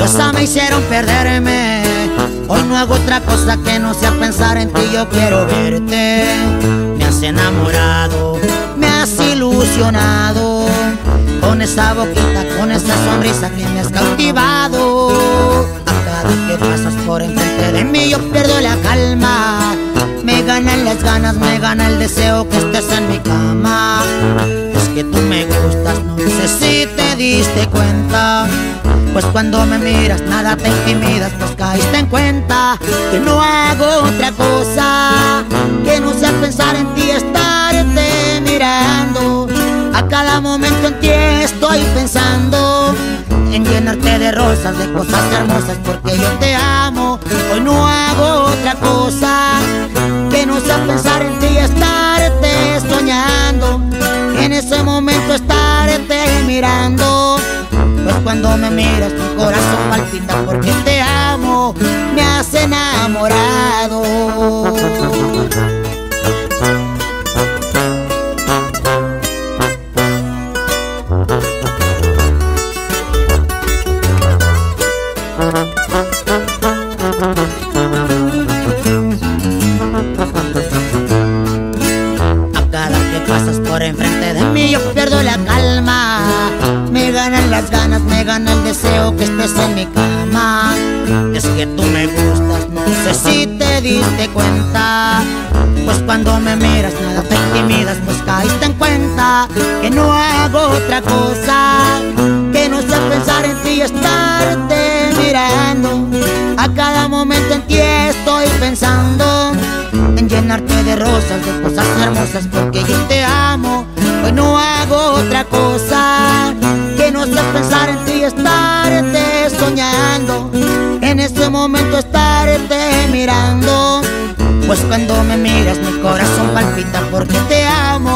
Odiosa me hicieron perderme. Hoy no hago otra cosa que no sea pensar en ti. Yo quiero verte. Me has enamorado, me has ilusionado, con esa boquita, con esa sonrisa que me has cautivado. A cada que pasas por enfrente de mí yo pierdo la calma. Me ganan las ganas, me gana el deseo que estés en mi cama. Es que tú me gustas, no sé si te diste cuenta, pues cuando me miras nada te intimidas, pues caíste en cuenta que no hago otra cosa que no sea pensar en ti, estarte mirando. A cada momento en ti estoy pensando en llenarte de rosas, de cosas hermosas, porque yo te amo. Hoy no hago otra cosa que no sea pensar en ti y estarte soñando, en ese momento estarte mirando. Pues cuando me miras mi corazón palpita porque te amo, me has enamorado. A cada que pasas por enfrente de mí yo pierdo la calma. Me ganan las ganas, me gana el deseo que estés en mi cama. Es que tú me gustas, no sé si te diste cuenta, pues cuando me miras nada te intimidas, pues caíste en cuenta que no hago otra cosa que no sea pensar en ti y estarte mirando. A cada momento en ti estoy pensando en llenarte de rosas, de cosas hermosas, porque yo te amo. Hoy no hago otra cosa que no sea pensar en ti y estarte soñando, en ese momento estarte mirando. Pues cuando me miras mi corazón palpita porque te amo.